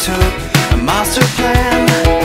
took a master plan.